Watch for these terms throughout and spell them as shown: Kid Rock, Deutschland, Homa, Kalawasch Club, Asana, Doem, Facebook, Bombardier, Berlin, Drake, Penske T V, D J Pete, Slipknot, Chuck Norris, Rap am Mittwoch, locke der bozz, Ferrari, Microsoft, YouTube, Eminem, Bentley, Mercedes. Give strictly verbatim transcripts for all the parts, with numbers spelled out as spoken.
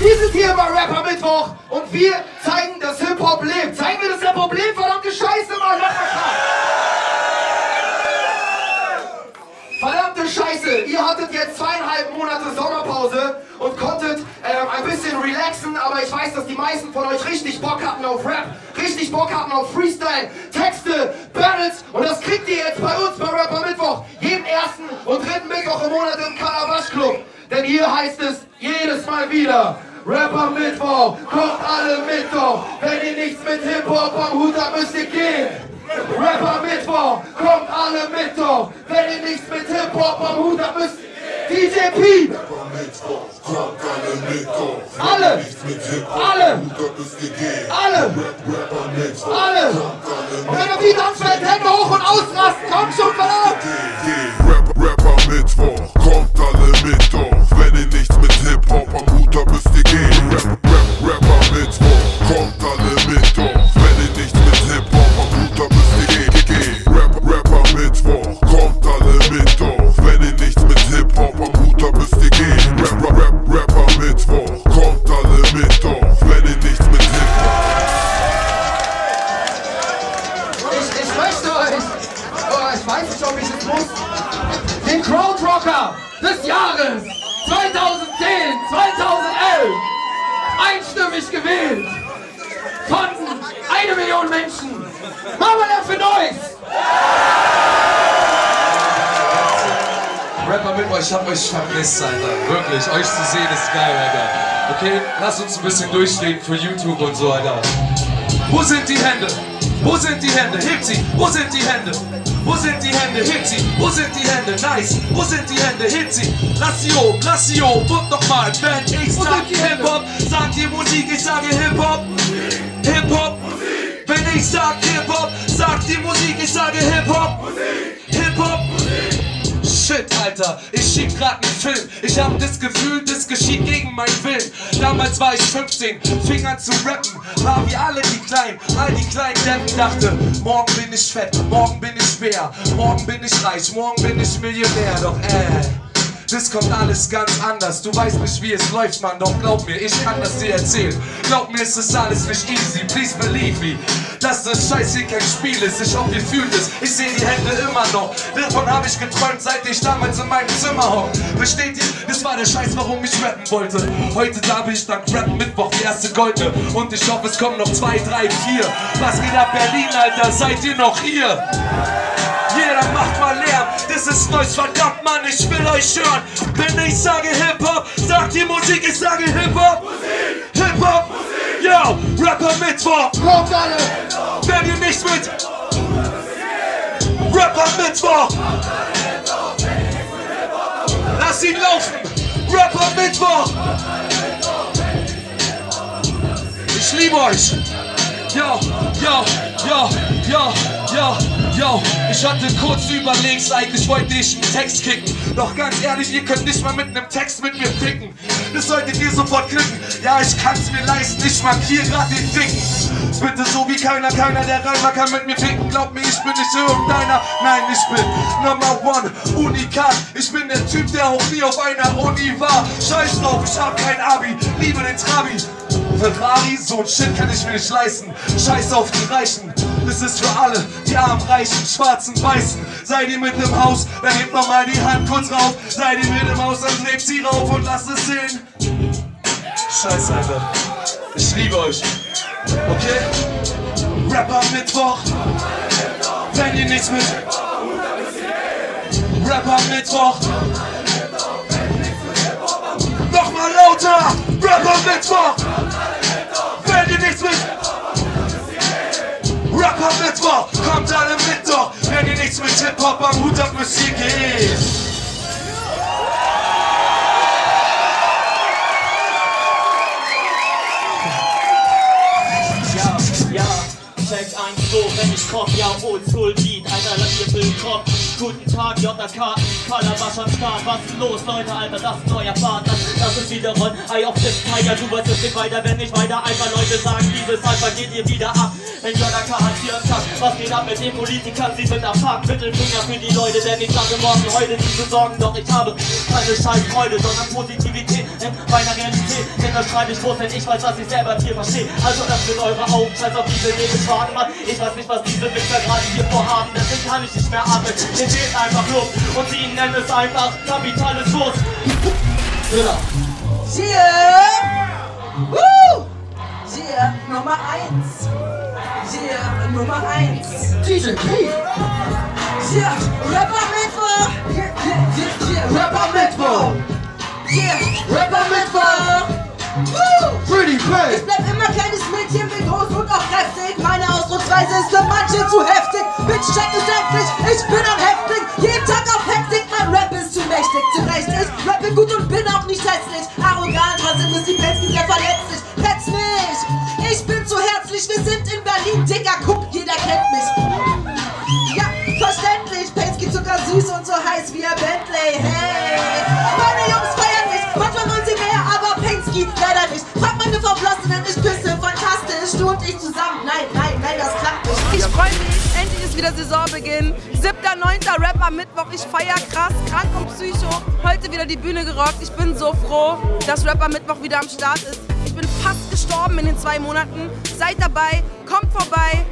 Dieses hier war Rap am Mittwoch und wir zeigen, dass Hip-Hop lebt. Zeigen wir, dass Hip-Hop lebt, verdammte Scheiße, Mann! Verdammte Scheiße, ihr hattet jetzt zweieinhalb Monate Sommerpause und konntet ähm, ein bisschen relaxen, aber ich weiß, dass die meisten von euch richtig Bock hatten auf Rap, richtig Bock hatten auf Freestyle, Texte, Battles, und das kriegt ihr jetzt bei uns bei Rap am Mittwoch, jeden ersten und dritten Mittwoch im Monat im Kalawasch Club. Denn hier heißt es jedes Mal wieder, Rap am Mittwoch, kommt alle Mittwoch, wenn ihr nichts mit Hip-Hop am Hut habt, müsst ihr gehen. Rap am Mittwoch, kommt alle Mittwoch, wenn ihr nichts mit Hip-Hop am Hut habt, müsst D J Pete! Rap am Mittwoch, kommt alle Mittwoch, wenn ihr nichts mit Hip-Hop am Hut habt, müsst ihr gehen. Alle! Rap am Mittwoch, alle! Wenn ihr Pete anfällt, Hände hoch und ausrasten, kommt schon, verdammt! Rap, Rap am Mittwoch, kommt alle Mittwoch, wenn ihr nichts mit Hip-Hop am Hut habt, müsst ihr gehen. Rap, Rap, Rap am Mittwoch, kommt alle Mittwoch, wenn ihr nichts mit Hip-Hop am Hut habt, müsst ihr gehen. Rap, Rap am Mittwoch, kommt alle Mittwoch, wenn ihr nichts mit Hip-Hop am Hut habt, müsst ihr gehen. Rap, Rap, Rap, Rap am Mittwoch, kommt alle Mittwoch, wenn ihr nichts mit Hip-Hop. Ich, ich möchte euch, oh, ich weiß nicht, ob ich es muss, den Crowdrocker des Jahres zweitausendzehn, zweitausendelf einstimmig gewählt von eine Million Menschen. Machen wir das für Neues! Rapper mit euch, ich hab euch vermisst, Alter. Wirklich, euch zu sehen ist geil, Alter. Okay, lasst uns ein bisschen durchreden für YouTube und so, Alter. Wo sind die Hände? Wo sind die Hände? Hebt sie! Wo sind die Hände? Wo sind die Hände? Hebt sie! Wo sind die Hände? Nice! Wo sind die Hände? Hebt sie! Lass sie oben! Lass sie oben! Und nochmal, wenn ich sag Hip-Hop, sagt ihr Musik, ich sage Hip-Hop! Hip-Hop! Wenn ich sag Hip-Hop, sagt die Musik, ich sage Hip-Hop! Hip-Hop! Shit, Alter, ich schieb grad nen Film. Ich hab das Gefühl, das geschieht gegen meinen Willen. Damals war ich fünfzehn, fing an zu rappen. War wie alle die Kleinen, all die kleinen Deppen. Dachte, morgen bin ich fett, morgen bin ich mehr, morgen bin ich reich, morgen bin ich Millionär. Doch äh... das kommt alles ganz anders, du weißt nicht, wie es läuft, Mann, doch glaub mir, ich kann das dir erzählen. Glaub mir, es ist alles nicht easy, please believe me, dass das Scheiß hier kein Spiel ist. Ich hoffe, ihr fühlt es, ich seh die Hände immer noch. Davon hab ich geträumt, seit ich damals in meinem Zimmer hock. Versteht ihr? Das war der Scheiß, warum ich rappen wollte. Heute darf ich dank Rappen Mittwoch die erste Goldene. Und ich hoffe, es kommen noch zwei, drei, vier. Was geht ab Berlin, Alter, seid ihr noch hier? Jeder macht mal Lärm, das ist neues, verdammt, Mann, ich will euch hören. Wenn ich sage Hip-Hop, sagt die Musik, ich sage Hip-Hop. Hip-Hop, yo, Rapper Mittwoch, kommt alle, wenn ihr nicht mit Rapper Mittwoch, lass ihn laufen, Rapper Mittwoch, ich liebe euch. Yo, yo, yo, yo, yo, yo. Ich hatte kurz überlegt, eigentlich wollte ich einen Text kicken. Doch ganz ehrlich, ihr könnt nicht mal mit einem Text mit mir picken. Das solltet ihr sofort klicken. Ja, ich kann's mir leisten, ich markiere gerade den Dicken. Bitte so wie keiner, keiner der Reimer kann mit mir ficken. Glaub mir, ich bin nicht irgendeiner. Nein, ich bin Number One, Unikat. Ich bin der Typ, der auch nie auf einer Uni war. Scheiß drauf, ich hab kein Abi, liebe den Trabi. Ferrari, so ein Shit kann ich mir nicht leisten. Scheiß auf die Reichen, das ist für alle, die armen, reichen, schwarzen, weißen. Seid ihr mit im Haus, dann hebt nochmal die Hand kurz rauf. Seid ihr mit im Haus, dann lebt sie rauf und lasst es sehen. Scheiß, Alter, ich liebe euch, okay? Rap am Mittwoch, wenn ihr nichts mit Rap am Mittwoch. Nochmal lauter, Rap am Mittwoch, wenn ihr nichts mit Rap am Mittwoch, kommt alle Mittwoch, wenn ihr nichts mit Hip-Hop am Hut habt, müsst ihr gehen. Ja, ja, checkt eins so, wenn ich komm, ja, Oldschool Beat, Alter, lass ihr Bild kommen. Guten Tag, J K, Kalawasch. Arsch am Start, was ist los, Leute, Alter, das ist neuer Part, das, das ist wieder Roll, Eye of the Tiger, du weißt, es geht weiter, wenn nicht weiter, einfach Leute sagen, dieses Alpha geht ihr wieder ab, wenn J K hat hier einen Tag, was geht ab mit den Politikern, sie sind am Park, Mittelfinger für die Leute, denn ich sage morgen, heute diese Sorgen, doch ich habe keine Scheißfreude, sondern Positivität in meiner Realität, denn das schreibe ich groß, denn ich weiß, was ich selber hier verstehe, also das sind eure Augen, scheiß auf diese Rede, schwarze Mann, ich weiß nicht, was diese Wichser gerade hier vorhaben, deswegen kann ich nicht mehr atmen, mir fehlt einfach Luft, und sie nennen es einfach kapitales Wurst. Brüder. Siehe! Woo! Siehe Nummer eins. Siehe Nummer eins. D J Pete. Siehe Rap am Mittwoch. Siehe Rap am Mittwoch. Siehe Rap am Mittwoch. Woo! Pretty play. Ich bleib immer kleines Mädchen, bin groß und auch kräftig. Meine Ausdrucksweise ist für manche zu heftig. Bitch, check es endlich, ich bin ein Häftling. Jeden Tag auf Hektik, mein Rap ist zu mächtig. Zu recht, ich rappe gut und bin auch nicht hässlich. Arrogant, Rassismus ist die Plätzen sehr verletzlich. Petz mich, ich bin zu herzlich. Wir sind in Berlin, Digga, guck, jeder kennt mich. Ja, verständlich, Penski Zucker süß und so heiß wie ein Bentley, hey. Meine Jungs feiern mich, manchmal wollen sie mehr, aber Penski leider nicht. Frag meine Verblossenen, ich pisse, fantastisch, du und ich zusammen, nein, nein, nein, das klappt nicht. Ich freue mich. Wieder Saisonbeginn, siebter neunter Rap am Mittwoch, ich feier krass, krank und psycho, heute wieder die Bühne gerockt, ich bin so froh, dass Rap am Mittwoch wieder am Start ist. Ich bin fast gestorben in den zwei Monaten, seid dabei, kommt vorbei,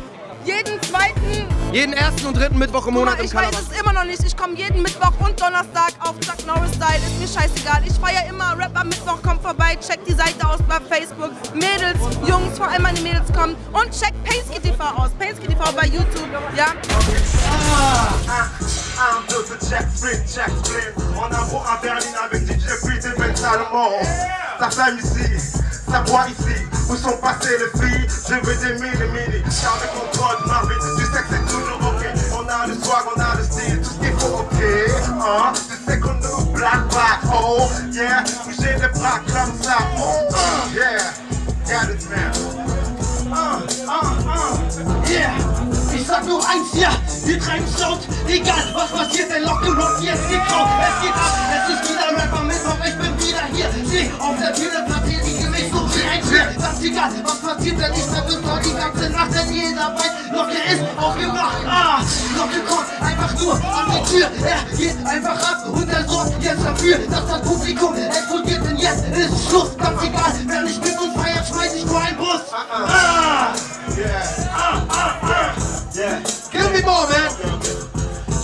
jeden zweiten, jeden ersten und dritten Mittwoch im Monat. Guck mal, ich im Kanada. Ich weiß es immer noch nicht, ich komme jeden Mittwoch und Donnerstag auf Chuck Norris Style, ist mir scheißegal, ich feier immer Rap am Mittwoch, kommt vorbei, checkt die Seite aus bei Facebook, Mädels, Jungs, vor allem meine Mädels kommen und checkt Penske T V aus, Penske T V bei YouTube, ja. Ça boit ici, où sont passées les filles? Je veux des mille mille, car le contrôle de ma vie, tu sais que c'est toujours ok. On a le swag, on a le style, tout ce qu'il faut ok. Hein? Tu sais qu'on nous black black, oh yeah, bouger les bras comme ça, oh uh, yeah, got it man. Uh, uh, uh, yeah. Ich sag nur eins hier, wir treiben Sound, egal was passiert, denn Locken und hier ist gekraut. Es geht ab, es ist wieder Rap am Mittwoch, ich bin wieder hier. Seh auf der Bühne, platziere ich mich so wie ein Schwert. Das ist egal, was passiert, denn ich sag es noch die ganze Nacht, denn jeder weiß, Locke ist aufgemacht. Ah, Locke kommt einfach nur an die Tür, er geht einfach ab und er sorgt jetzt dafür, dass das Publikum explodiert, denn jetzt ist Schluss. Das ist egal, wer nicht mit uns feiert, schmeiß ich nur einen Bus. Ah, yeah, ah, ah, ah. Yeah. Give me more, man.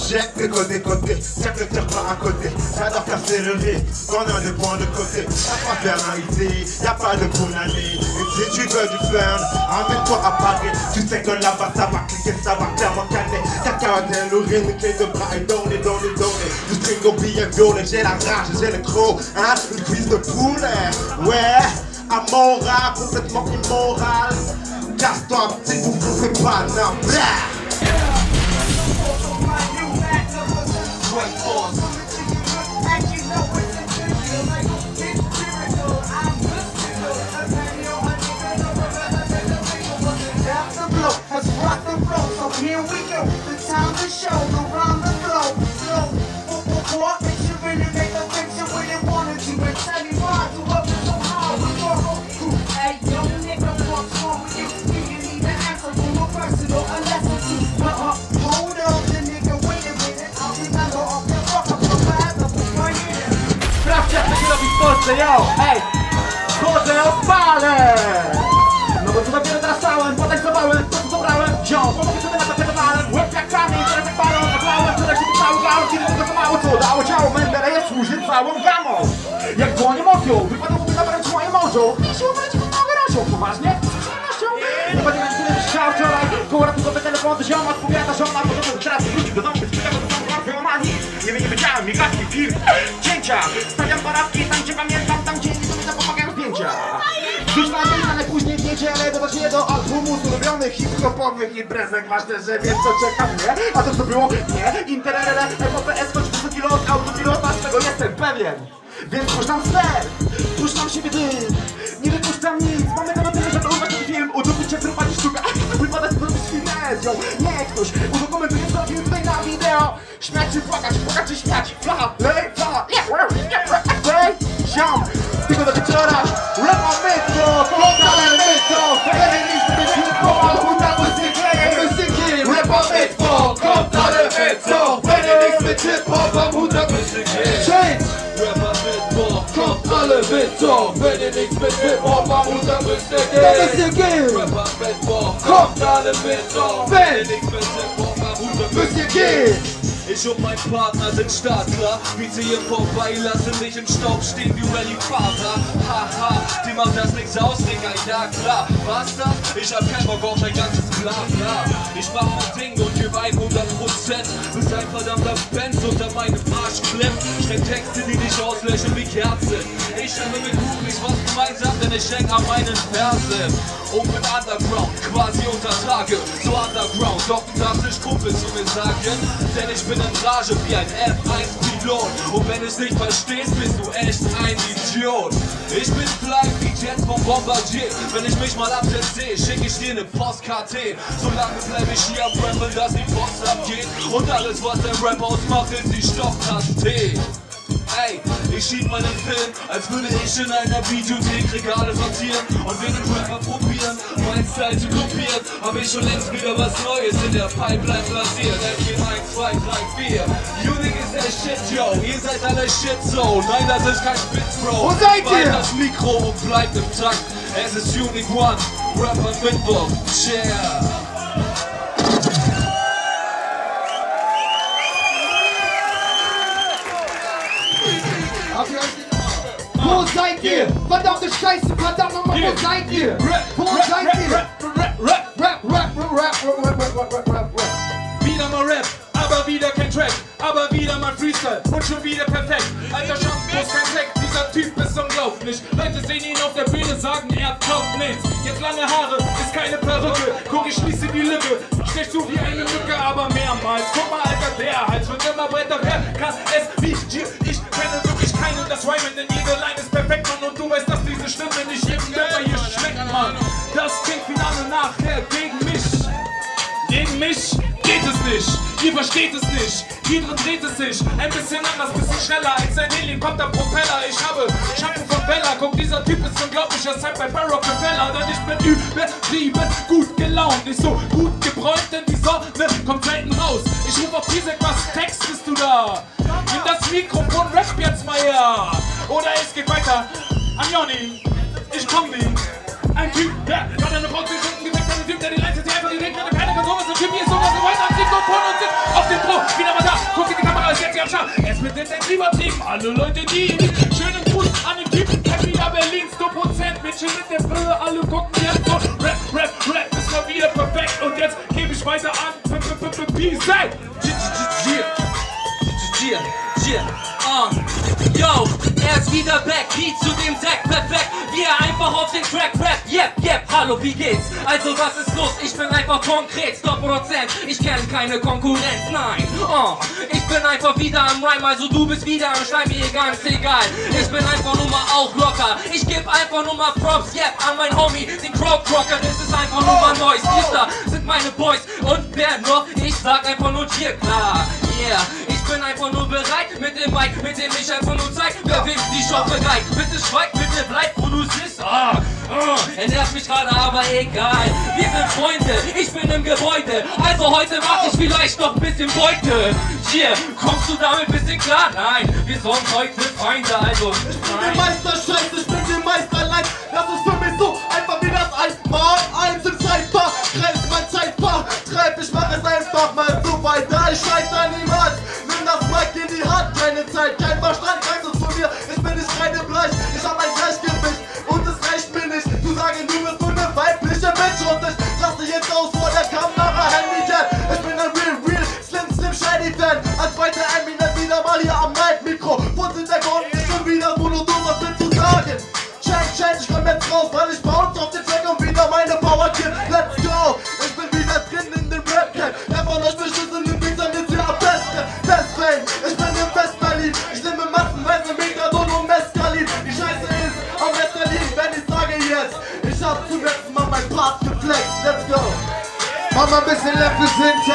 J'ai que côté côté, ça ne tire pas à côté. J'adore casser le riz, on a des points de côté. Y'a pas de vérité, y'a pas de bonanie. Et si tu veux du fun, amène-toi à Paris. Tu sais que là-bas ça va cliquer, ça va clairement calmer. Y'a qu'à un l'urine, une clé de bras et donner, donner, donner. Du string au billet violet, j'ai la rage, j'ai le croc, hein. Une cuisse de poulet, ouais. Amoral, complètement immoral. Casse-toi un petit bout, c'est pas normal. Ej, chodzę opalę! No bo chyba wielodrasałem, potem zabrałem, to co zabrałem, wziął, pomogę sobie na zapytowałem, łeb jak kamień, teraz jak palą, zabrałem, wczoraj się wypało, grało, kiedy tylko to mało, co dało ciało, Mendele ja służy całą gamą! Jak dłonie mopią, wypadło mi zabrać moje morzu, nie się ubrać, bo mogę rosią, poważnie? Z przyjemnością! No bo nie będę chciał wczoraj, koło ratunkowe telefony, ziom odpowiada żona, bo to teraz wrócił do domu, bez pytań, bo to tam warfę ma nic, nie wiem, nie wiedziałem, migraski, film, cięcia, stawiam parafki, tam gdzie pamiętam. Dziś mam wyznane później w niedzielę, dodacznie do albumu z ulubionych hip-hopowych imprezek. Ważne, że wiesz co czeka mnie, a to co było? Nie, interrele, F O P S, choć wysoki lot, autopilota, z tego jestem pewien. Więc puszczam ser, puszczam siebie dym, nie wypuszczam nic, mamy nawet tyle, żeby urwać ten film, udupić się, zrupać sztuka, wypadać, zrobić film. jest, yo, nie ktoś uruchomy tu jest robił tutaj na wideo. Śmiać się, płakać, płakać i śmiać. Fla, lejta, nie, nie, nie, hej, ziom. Tylko do wieczora, rap am Mittwoch, lokal am Mittwoch. Jeden list będzie pomal, huta muzyki, muzyki. Rap am Mittwoch, lokal am Mittwoch. Jeden list będzie pomal, huta muzyki. Mittwoch, wenn ihr nichts mit Hip-Hop am Hut habt, müsst ihr gehen. Dann müsst ihr gehen. Rap am Mittwoch, kommt alle Mittwoch. Wenn ihr nichts mit Hip-Hop am Hut habt, müsst ihr gehen. Ich und mein Partner sind startklar. Wir ziehen vorbei, lassen dich im Staub stehen wie Rallye-Fahrer. Haha, die macht das nichts aus, Digga, ja klar. Was da? Ich hab keinen Bock auf dein ganzes Blabla. Ich mach mein Ding und geb hundert Prozent. Bist ein verdammter Benz unter meinem Arsch klemmt. Schreib Texte, die dich auslöschen wie Kerzen. Ich habe mit Kuchen nicht was gemeinsam, denn ich hänge an meinen Fersen. Und mit Underground quasi untertrage, so Underground, doch du darfst nicht Kumpel zu mir sagen. Denn ich bin in Rage wie ein F eins Pilot. Und wenn du es nicht verstehst, bist du echt ein Idiot. Ich bin bleib wie Jets vom Bombardier. Wenn ich mich mal absetze, schick ich dir eine Post-K T. Solange bleib ich hier am Rappen, dass die Post abgeht. Und alles was der Rap ausmacht, ist die Stofftaste. Ey, ich schieb meinen Film, als würde ich in einer Videothek Regale sortieren. Und während Rapper probieren, mein Style zu kopieren, hab ich schon längst wieder was Neues in der Pipeline platziert. eins, zwei, drei, vier. Unique ist der Shit, yo, ihr seid alle Shit, so. Nein, das ist kein Spitz, Bro. Wo seid ihr? Das Mikro und bleibt im Takt. Es ist Unique One, Rap am Mittwoch, yeah. Wo seid ihr? Verdammte Scheiße, verdammt nochmal, wo seid ihr? Wo seid ihr? Rap, rap, rap, rap, rap, rap, rap, rap, rap, rap. Wieder mal Rap, aber wieder kein Track, aber wieder mal Freestyle und schon wieder perfekt. Alter Schampus, kein Fleck, dieser Typ ist unglaublich. Leute sehen ihn auf der Bühne, sagen, er glaubt nichts. Jetzt lange Haare, ist keine Perücke, guck, ich schließe die Lippe. Stech so wie eine Lücke, aber mehrmals. Guck mal, Alter, der Hals wird immer breiter, wer kann es wie hier? Ich kenne wirklich keinen, das Rhymen in jede Line ist perfekt, Mann. Und du weißt, dass diese Stimme nicht jedem Körper hier schmeckt, Mann. Das klingt Finale nachher gegen mich. Gegen mich geht es nicht, ihr versteht es nicht. Hier drin dreht es sich, ein bisschen anders, bisschen schneller als ein Helikopterpropeller. Ich habe Schatten von Bella, guck, dieser Typ ist unglaublich. Das heißt bei Barrock und Bella, denn ich bin übertrieben gut gelaunt. Nicht so gut gebräunt, denn die Sonne kommt selten raus. Ich ruf auf Pisek, was textest du da? Nimm das Mikrofon, rap jetzt mal her. Oder es geht weiter. Am Joni, ich komm wie ein Typ, der hat eine Frau zu Stunden geweckt, ein Typ, der die Leiste, die einfach die Regen hat, keiner kann sowas, ein Typ, hier ist sowas, ein weißer Mikrofon und sitzt auf dem Pro, wieder mal da, guck in die Kamera, ist jetzt hier am Start, es wird jetzt übertrieben, alle Leute, die schönen Gruß an den Typen, Capita Berlin, hundert Prozent, Mädchen mit der Brille, alle gucken jetzt so, Rap, Rap, Rap, ist mal wieder perfekt und jetzt gebe ich weiter an, Peace out. Yo, er ist wieder back, Beat zu dem Sack, perfekt, wir einfach auf den Track, Rap, yep, yep, hallo, wie geht's? Also was ist los? Ich bin einfach konkret, hundert Prozent, ich kenne keine Konkurrenz, nein, oh, ich bin einfach wieder am Rhyme, also du bist wieder am Schleim, mir ganz egal, ich bin einfach nur mal auch locker, ich geb einfach nur mal Props, yep, an mein Homie, den Crowd Crocker, das ist einfach nur mal Noise, Mister sind meine Boys und wer noch? Ich sag einfach nur Tier, klar, yeah, ich bin einfach nur bereit mit dem Mic, mit dem ich einfach nur zeig, wer wem die Schaufel reicht. Bitte schweig, bitte bleib, wo du sitzt. Ah, ah, er nervt mich gerade, aber egal. Wir sind Freunde, ich bin im Gebäude. Also heute mach ich vielleicht noch ein bisschen Beute. Hier, kommst du damit ein bisschen klar? Nein, wir sind heute Freunde, also. Ich bin der Meister, scheiße, ich bin der Meister, leid. Das ist für mich so einfach wie das Einmal. Eins im Zeitbar, greif mein Zeitbar. Treib, ich mach es einfach mal so weiter. Ich scheiße niemals. In die Hand, keine Zeit, kein Verstand, reißt uns von mir. Ich bin nicht kreidebleich, ich hab ein Gleichgewicht und das Recht bin ich. Du sagen, du bist nur eine weibliche Mensch und ich lass dich jetzt aus vor der Kamera, Handycam. Ich bin ein real, real, slim, slim, shiny Fan. Als weiter Eminem wieder mal hier am Mic-Mikro. Wurz in der Grund, ich bin wieder monoton, was willst du sagen? Check, check, ich komm jetzt raus, weil ich bounce auf den Track und wieder meine Power Kid. Let's go! Ich bin wieder drin in den Rap-Camp. Er von euch beschissen, den Mixer jetzt hier am besten. Ich bin im West-Berlin, ich nehme massenweise Megadon und Mescalin. Die Scheiße ist am Mescalin, wenn ich sage jetzt. Ich hab zum letzten Mal mein Part geflext, let's go. Mama mal ein bisschen Left bis hinten.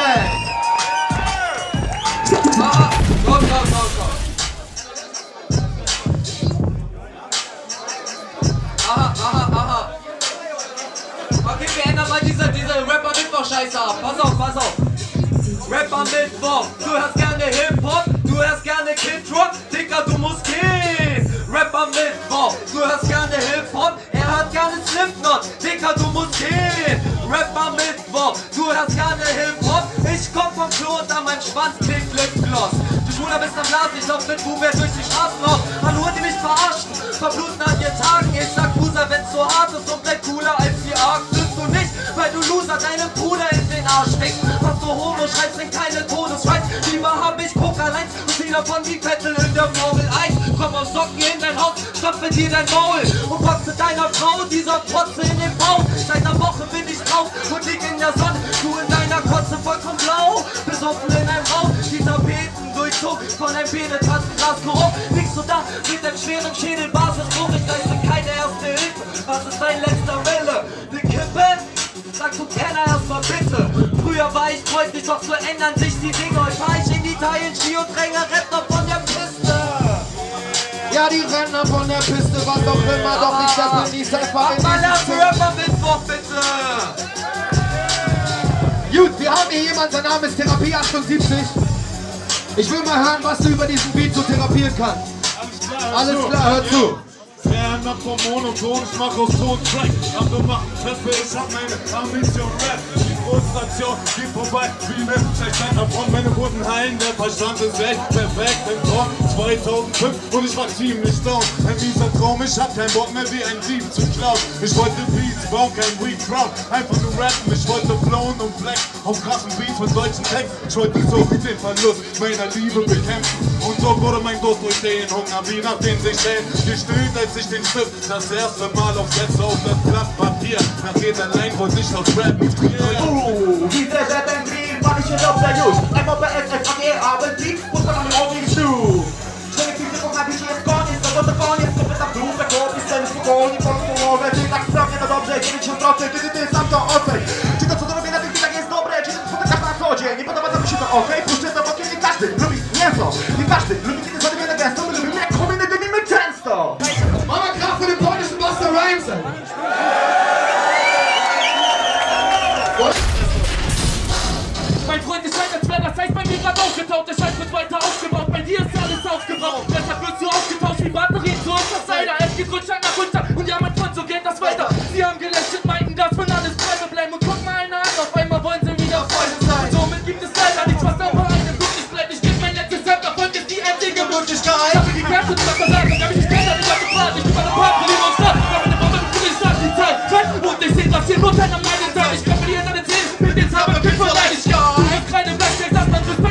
Ah, go, go, go, go. Aha, aha, aha. Okay, wir ändern mal diese, diese Rap am Mittwoch-Scheiße ab. Pass auf, pass auf. Rap am Mittwoch. Du hörst gerne Hip-Hop, du hörst gerne Kid-Rock. Digga, du musst gehen. Rap am Mittwoch. Du hörst gerne Hip-Hop, er hat gerne Slipknot. Digga, du musst gehen. Rap am Mittwoch, du hörst gerne Hip-Hop. Ich komm vom Klo und an meinem Schwanz klingt Lipgloss. Du Schwuler bist am Blasen, ich lauf mit Buben durch die Straßen auf. Man holt die mich verarschen, verbluten an ihren Tagen. Ich sag Loser, wenn's so hart ist und bleib cooler als die Arktis. Du nicht, weil du Loser deinem Bruder in den Arsch steckst. Was du Homo schreibst, wenn keine Todesschreibs. Lieber hab ich Kokain und viel davon wie Vettel in der Formel eins. Komm auf Socken in dein Haus, stopfe dir dein Maul und kotze deiner Frau dieser Protze in den Bauch. Seit einer Woche bin ich drauf und lieg in der Sonne. Du in deiner Kotze vollkommen blau, besoffen in einem Raum. Die Tapeten durchzogen von einem Penetrantenglas korrupt. Liegst du da mit deinem schweren Schädel, Basisbruch. Ich leiste keine erste Hilfe. Was ist dein letzter Wille? Die Kippe? Sag du Kenner erstmal bitte. Früher war ich freundlich, doch so ändern sich die Dinge. Heute fahr ich in Italien, Ski und Ränger, Rettner von der Piste. Ja, die Renner von der Piste, was auch immer, ah, doch nicht das genießt, einfach in mal ab, Rap am Mittwoch, bitte! Gut, wir haben hier jemanden, sein Name ist Therapie achtundsiebzig. Ich will mal hören, was du über diesen Beat so therapieren kannst. Alles klar, hör zu! Wer macht vom Monoton, ich mach aus Ton Track. Am gemachten Treppe, ich hab meine Ambition Rap. Die Frustration geht vorbei, wie mit Steiner von meine Wunden heilen. Der Verstand ist echt perfekt im Traum zweitausendfünf und ich war ziemlich down. Ein mieser Traum, ich hab keinen Bock mehr wie ein Dieb zu klauen. Ich wollte Beats bauen, kein Weak Crowd, einfach nur rappen. Ich wollte flown und black auf krassen Beats mit deutschen Texten. Ich wollte so den Verlust meiner Liebe bekämpfen. Und so wurde mein Durst durch den Hunger, wie nachdem sich Schäden gestillt, als ich den Stift das erste Mal aufsetze auf das Blatt Papier. Nach jeder Line wollte ich noch rappen. Yeah. Uh, wie der Set and Green war ich in Lauf der Jus. Einmal bei S F A G haben die und dann an den Augen zu. Wenn ich die Stimmung habe, ich jetzt gar nicht, dann wird der gar nicht. Dann wird der Blut, der Kopf ist selbst verloren. Die Post verloren, wenn ich nach dem Tag in der Objekt, wenn ich schon drauf bin, die ist am der Offenheit. Die ganze Zeit, wenn ich wieder ist, dobre, die sind von der Karte auf Oje. Niemand hat mich da, okay? Pusht der Bock in die Kaste. Ruby, Nervo, die Kaste. Ruby, die sollte wieder der Stummel, Ruby, komm in den mit Tenster. Mama Kraft für den polnischen Buster Rhymes. Mein Freund ist halt als wäre das Eis bei mir gerade aufgetaucht. Der Scheiß wird weiter aufgebaut, bei dir ist alles aufgebraucht. Deshalb wirst du ausgetauscht wie Batterien, so ist das leider. Es geht Rückschlag nach runter und ja, mein Freund, so geht das weiter. Sie haben gelächelt, meinten, dass man alles Träume bleiben. Und guck mal einer an, auf einmal wollen sie wieder Freunde sein. Somit gibt es leider nichts, was auch mal eine Glück ist. Bleibt, ich geb mein letztes Hemd, Erfolg ist die endliche Möglichkeit. Ich hab mir die Kräfte zu versagen, da bin ich keiner, ich hab gefragt. Ich bin bei der Party, die uns da, da bin ich auf meinem Kunden, ich sag die Zeit. Und ich seh, was hier nur keiner meine Zeit. Ich kann mir die Hände sehen, mit den Zahmen, ich bin verleidigt, ja.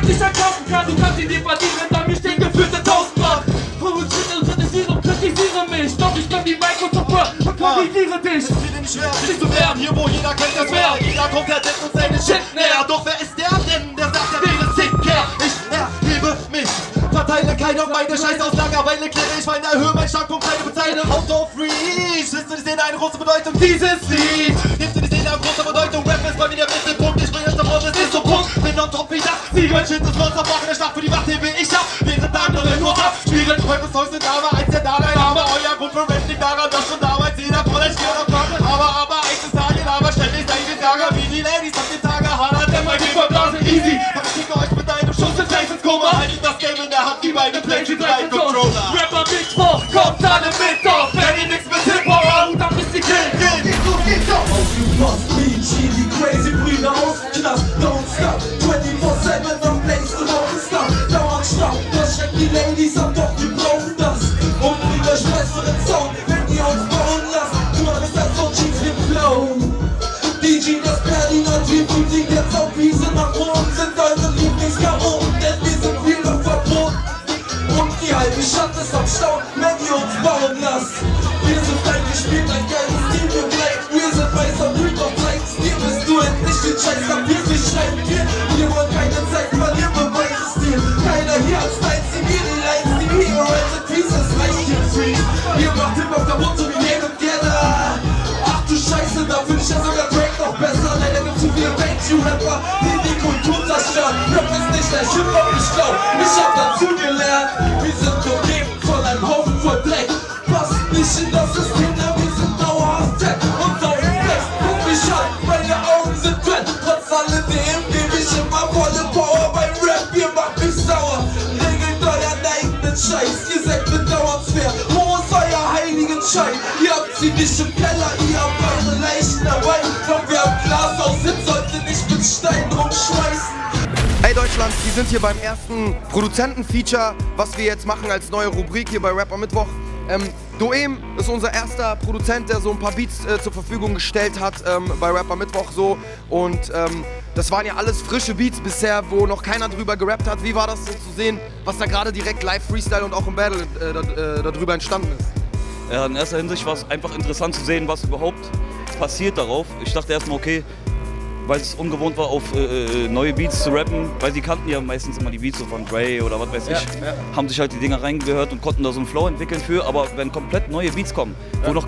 Ich erkaufen kann, du kannst ihn dir verdienen, da mich den geführte Tausendbach. Provozieren, kritisieren und kritisieren mich. Doch ich kann die Microsoft hören und korrigiere dich. Es wird nicht schwer, sich zu wehren, hier wo jeder kennt das Meer. Jeder kommt her, setzt uns seine Shit näher. Doch wer ist der denn, der sagt, er wäre sicker? Ich erhebe mich, verteile keiner auf meine Scheiße aus Langeweile. Kläre ich meine, erhöhe mein Schrank und keine Bezeichnung. Out of reach, wisst ihr, die sehen eine große Bedeutung, dieses Lied. Nimmst du die Szene eine große Bedeutung, Rap ist bei mir der Mittelpunkt. Ich bringe euch davon, es ist so Punkt, bin on top wieder. Siegel, Shit, das Monster, brauche der Schlacht, für die Wacht hebe ich ab. Während andere nur abspielen, Teufels Songs sind aber als der Dada, aber euer Grund für Rap liegt daran, dass schon damals jeder von euch hier noch kam. Aber, aber, eines Tages, aber ständig sein Gesager, wie die Ladies auf den Tage, Hanna, der mein Geber Blase, easy. Aber ich schicke euch mit einem Schuss in Fleisch ins Koma, haltet das Game in der Hand, die beiden Playsee drei Controller. Rap am Mittwoch, kommt alle mit auf, wenn ihr nix mit Hip-Hop habt, dann müsst ihr killen, killen, geht's auf, geht's auf. Oh, you must be cheesy, crazy, Brüder aus, Knast, don't stop, twenty-four seven, am Blaze und auf den Stop. Dauernd Stop, das schreckt die Ladies ab, doch die brauchen das. Und wieder schmeißeren Sound, wenn ihr uns bauen lasst. Du machst das so cheap im Flow. D J, das Berliner Team, und singt jetzt auf Wiese nach oben. Sind eure Lieblings-Karoten, denn wir sind viel noch verboten. Und die halbe Stadt ist am Staun, wenn ihr uns bauen lasst. Wir sind eingespielt, ein geiles Team im Blaze. Wir sind weißer Brüder, zeigst dir, bist du endlich den Scheiß ab. Wir schreiben dir, wir wollen keine Zeit verlieren, beweis es dir. Keiner hier als dein Zivil, die Lines, die Hero, als ein Pieces, reicht dir Tweet. Ihr macht Hip auf der Mutter wie jedem Gerda. Ach du Scheiße, da finde ich ja sogar Drake noch besser. Leider gibt's zu viel Rage, you have Shit war nicht schlau, ich hab dazu gelernt. Wir sind umgeben von einem Haufen voll Blech. Passt nicht in das System, denn wir sind dauerhaft fett und sauerfest. Guck mich an, meine Augen sind fett. Trotz alledem geb ich immer volle Power beim Rap, ihr macht mich sauer. Regelt euren eigenen Scheiß, ihr seid bedauernswert. Wo ist euer heiligen Schein? Ihr habt sie nicht im Keller, ihr habt eure Leichen dabei. Doch wer am Glas aus sitzt, sollte nicht mit Steinen rumschmeißen. Hey Deutschland, wir sind hier beim ersten Produzenten-Feature, was wir jetzt machen als neue Rubrik hier bei Rap am Mittwoch. Ähm, Doem ist unser erster Produzent, der so ein paar Beats äh, zur Verfügung gestellt hat ähm, bei Rap am Mittwoch so. Und ähm, das waren ja alles frische Beats bisher, wo noch keiner drüber gerappt hat. Wie war das so zu sehen, was da gerade direkt live Freestyle und auch im Battle äh, da, äh, darüber entstanden ist? Ja, in erster Hinsicht war es einfach interessant zu sehen, was überhaupt passiert darauf. Ich dachte erstmal, okay, weil es ungewohnt war, auf äh, neue Beats zu rappen, weil sie kannten ja meistens immer die Beats so von Dre oder was weiß ja, ich, ja. haben sich halt die Dinger reingehört und konnten da so einen Flow entwickeln für, aber wenn komplett neue Beats kommen, ja. wo noch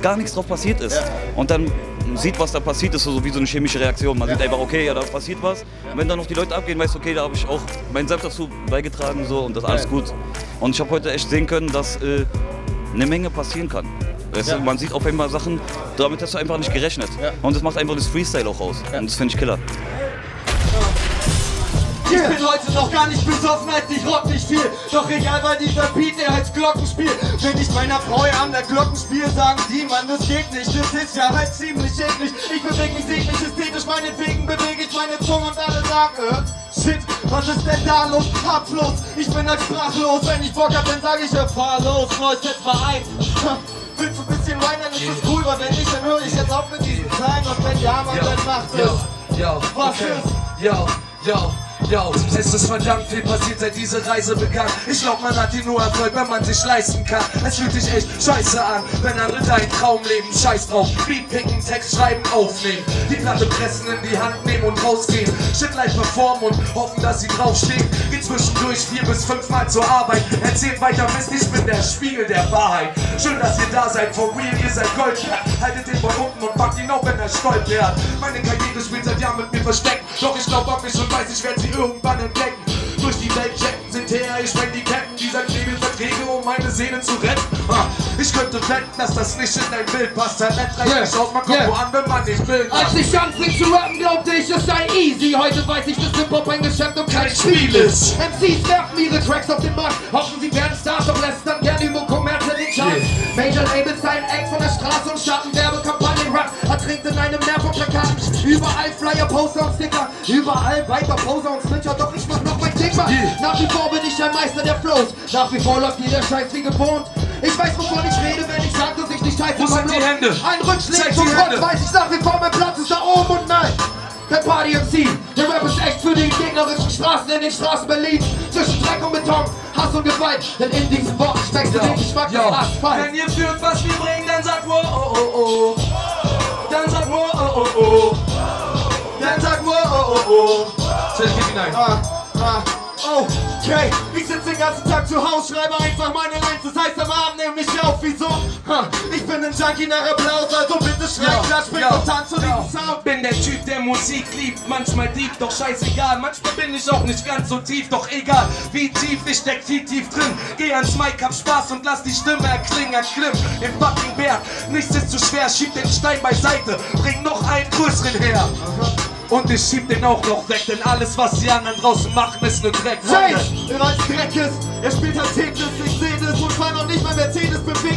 gar nichts drauf passiert ist ja. und dann sieht, was da passiert ist, so wie so eine chemische Reaktion, man ja. sieht einfach, okay, ja, da passiert was, ja. und wenn dann noch die Leute abgehen, weißt du, okay, da habe ich auch meinen Selbst dazu beigetragen so, und das ist alles ja. gut. Und ich habe heute echt sehen können, dass äh, eine Menge passieren kann. Weißt du, ja. Man sieht auf einmal Sachen, damit hast du einfach nicht gerechnet. Ja. Und das macht einfach das Freestyle auch aus. Ja. Und das finde ich killer. Ich bin heute noch gar nicht besoffen, als ich rock nicht viel. Doch egal, weil dieser Pete, der als Glockenspiel. Wenn ich meiner Frau am der Glockenspiel sagen die, Mann, das geht nicht. Das ist ja halt ziemlich eklig. Ich bewege mich täglich ästhetisch, meinetwegen bewege ich meine Zunge und alle sagen, shit, was ist denn da los? Hablos, ich bin halt sprachlos. Wenn ich Bock hab, dann sage ich ja, fahr los, rollst jetzt mal ein. Willst du ein bisschen weinen, dann ist das cool, weil wenn nicht, dann höre ich jetzt auf mit diesen Zahlen. Und wenn ja, man, dann macht es. Yo, was ist? Yo, yo. Yo, es ist verdammt viel passiert, seit diese Reise begann. Ich glaub, man hat die nur Erfolg, wenn man sich leisten kann. Es fühlt dich echt scheiße an, wenn andere deinen Traum leben. Scheiß drauf, Beat picken, Text schreiben, aufnehmen. Die Platte pressen, in die Hand nehmen und rausgehen. Shit live performen und hoffen, dass sie draufstehen. Geht zwischendurch vier bis fünfmal zur Arbeit. Erzählt weiter Mist, ich bin der Spiegel der Wahrheit. Schön, dass ihr da seid, for real, ihr seid Gold. Haltet den Ball unten und packt ihn auf, wenn er stolpert. Meine Karriere spielt seit Jahren mit mir versteckt. Doch ich glaub an mich und weiß, ich werd sie irgendwann entdecken. Durch die Welt checken sind her, ich spreng die Ketten dieser Knebelverträge, um meine Seele zu retten. Ah, ich könnte wetten, dass das nicht in dein Bild passt. Talent reicht yeah. nicht aus, man kommt yeah. woan, wenn man nicht will. Als ich anfing zu rappen, glaubte ich, es sei easy. Heute weiß ich, dass Hip-Hop ein Geschäft und kein Spiel ist. M Cs werfen ihre Tracks auf den Markt, hoffen sie werden Stars, doch lässt dann gerne über Kommerz in den Charts. Yeah. Major Labels teilen Acts von der Straße und starten Werbekampagnen. Rap ertrinkt in einem Meer von Plakaten. Überall Flyer, Poster und Sticker, überall weiter Poser und Snitcher, doch ich mach noch mein Thema. Yeah. Nach wie vor bin ich ein Meister der Flows, nach wie vor läuft jeder Scheiß wie gewohnt. Ich weiß, wovon ich rede, wenn ich sag, dass ich nicht heiße. Wo sind die Hände? Ein Rückschlag zum Kopf, weiß ich nach wie vor, mein Platz ist da oben und nein. Der Party M C, der Rap ist echt für die gegnerischen Straßen in den Straßen Berlin. Zwischen Dreck und Beton, Hass und Gewalt, denn in diesen Worten schmeckst du den Geschmack des Asphalt. Wenn ihr führt, was wir bringen, dann sagt wow, oh, oh, oh. Dann sagt wow, oh, oh, oh. Dann sagt wow, oh, oh, oh. Zähl, gib hinein. Ah, ah. Okay, ich sitze den ganzen Tag zu Hause, schreibe einfach meine Lines, das heißt am Abend nehme ich auf, wieso? Ha, ich bin ein Junkie nach Applaus, also bitte schreibt, klatsch, springt und tanzt zu diesem Sound. Bin der Typ, der Musik liebt, manchmal deep, doch scheißegal, manchmal bin ich auch nicht ganz so tief, doch egal, wie tief, ich steck viel tief drin. Geh ans Mic, hab Spaß und lass die Stimme erklingen, erklimm im fucking Berg, nichts ist zu schwer, schieb den Stein beiseite, bring noch einen größeren her. Aha. Und ich schieb den auch noch weg, denn alles, was die anderen draußen machen, ist ne Dreck. Hey, ihr als Dreck ist, ihr spielt halt Tetris, ich seh das und fahr noch nicht mal Mercedes bewegt.